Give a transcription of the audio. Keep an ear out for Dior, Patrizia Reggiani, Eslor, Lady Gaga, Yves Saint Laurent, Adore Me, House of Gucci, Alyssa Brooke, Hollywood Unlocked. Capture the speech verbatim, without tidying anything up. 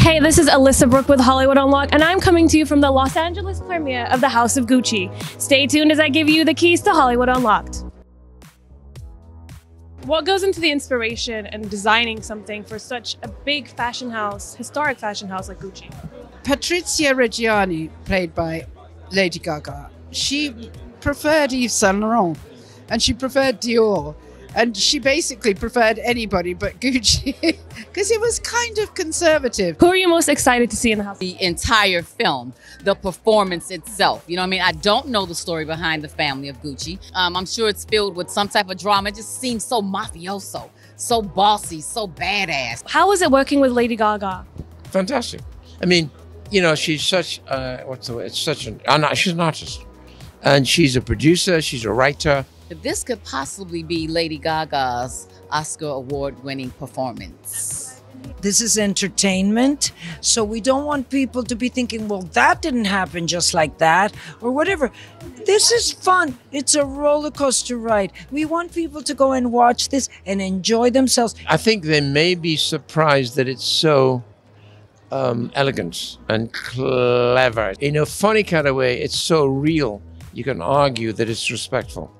Hey, this is Alyssa Brooke with Hollywood Unlocked, and I'm coming to you from the Los Angeles premiere of the House of Gucci. Stay tuned as I give you the keys to Hollywood Unlocked. What goes into the inspiration and designing something for such a big fashion house, historic fashion house like Gucci? Patrizia Reggiani, played by Lady Gaga, she preferred Yves Saint Laurent and she preferred Dior. And she basically preferred anybody but Gucci because it was kind of conservative. Who are you most excited to see in the house? The entire film, the performance itself. You know what I mean? I don't know the story behind the family of Gucci. Um, I'm sure it's filled with some type of drama. It just seems so mafioso, so bossy, so badass. How was it working with Lady Gaga? Fantastic. I mean, you know, she's such, uh, what's the word? It's such an, uh, she's an artist. And she's a producer, she's a writer. This could possibly be Lady Gaga's Oscar award-winning performance. This is entertainment, so we don't want people to be thinking, well, that didn't happen just like that, or whatever. This is fun. It's a roller coaster ride. We want people to go and watch this and enjoy themselves. I think they may be surprised that it's so um, elegant and clever. In a funny kind of way, it's so real. You can argue that it's respectful.